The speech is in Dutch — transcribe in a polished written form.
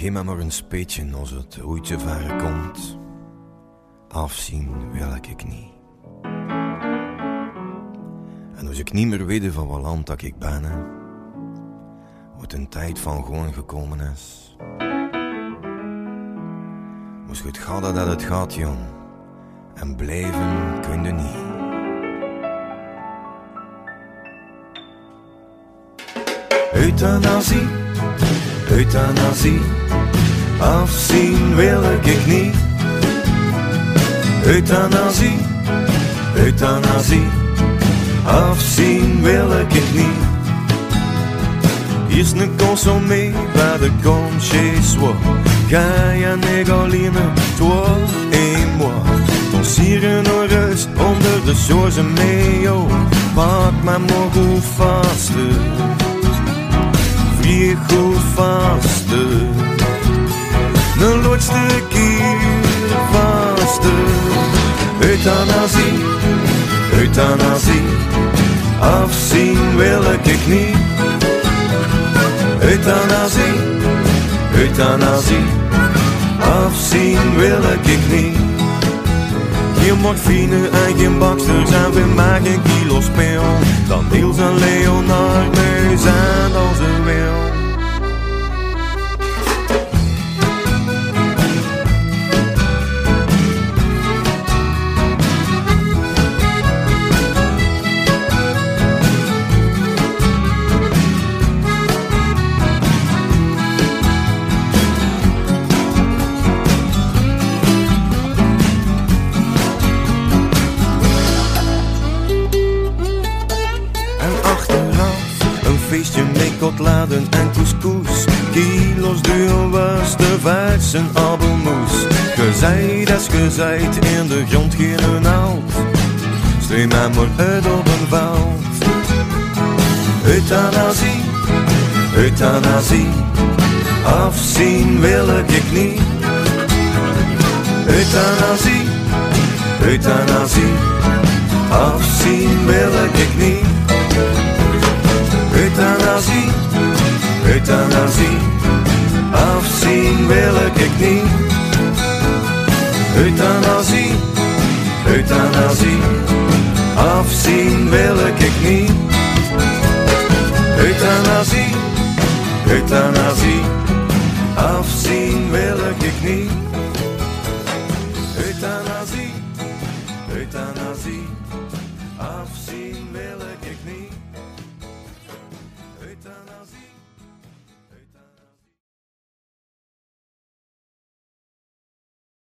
Geef me maar een speetje als het ooitje varen komt. Afzien wil ik niet. En als ik niet meer weet van wat land dat ik ben, wat een tijd van gewoon gekomen is. Moest het gaan dat het gaat, jong. En blijven kun je niet. Euthanasie, euthanasie, afzien wil ik niet. Euthanasie, euthanasie, afzien wil ik niet. Hier is een consommé bij de kom chez soi. Gaia négoline, toi et moi. Ton sieren rust onder de source mayo. Pak maar morgen vaster. Je goed vaste, de laatste keer vaste. Euthanasie, euthanasie, afzien wil ik niet. Euthanasie, euthanasie, afzien wil ik niet. Geen morfine en geen baksters en we maken kilo's pil. Dan Niels en Leonard, neus en als een wil. Kotladen en couscous, kilo's duur was de vaart en abelmoes. Gezeid als gezeid in de grond geen hout. Streem mij maar uit op een veld. Euthanasie, euthanasie, afzien wil ik niet. Euthanasie, euthanasie, afzien wil ik niet. Euthanasie, euthanasie, afzien wil ik niet. Euthanasie, euthanasie, afzien wil ik niet. Euthanasie, euthanasie.